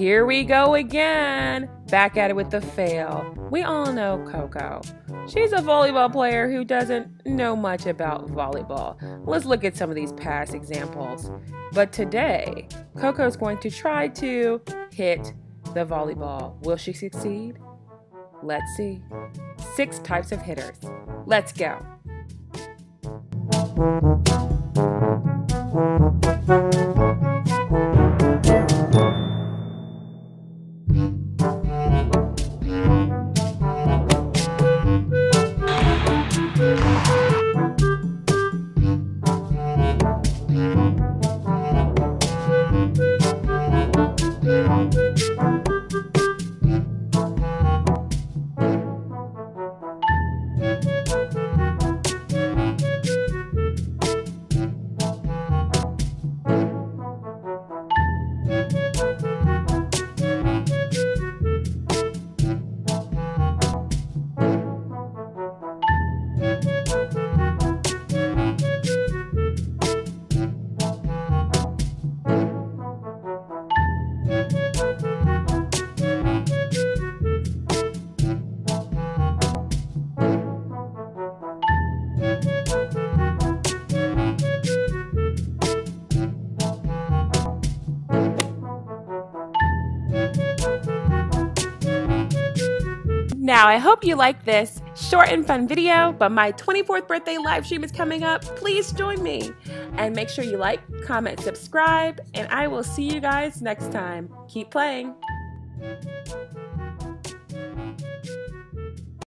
Here we go again. Back at it with the fail. We all know Coco. She's a volleyball player who doesn't know much about volleyball. Let's look at some of these past examples. But today, Coco's going to try to hit the volleyball. Will she succeed? Let's see. 6 types of hitters. Let's go. Now, I hope you like this short and fun video, but my 24th birthday live stream is coming up. Please join me. And make sure you like, comment, subscribe, and I will see you guys next time. Keep playing.